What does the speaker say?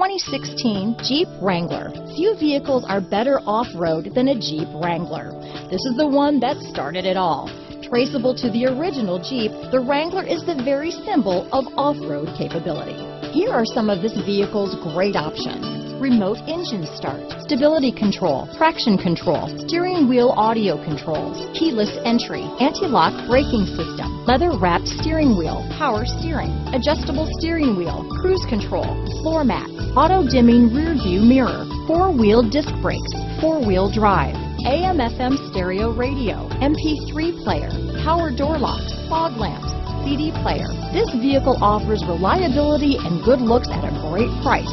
2016 Jeep Wrangler. Few vehicles are better off-road than a Jeep Wrangler. This is the one that started it all. Traceable to the original Jeep, the Wrangler is the very symbol of off-road capability. Here are some of this vehicle's great options: remote engine start, stability control, traction control, steering wheel audio controls, keyless entry, anti-lock braking system, leather-wrapped steering wheel, power steering, adjustable steering wheel, cruise control, floor mats, auto-dimming rear-view mirror, four-wheel disc brakes, four-wheel drive, AM/FM stereo radio, MP3 player, power door locks, fog lamps, CD player. This vehicle offers reliability and good looks at a great price.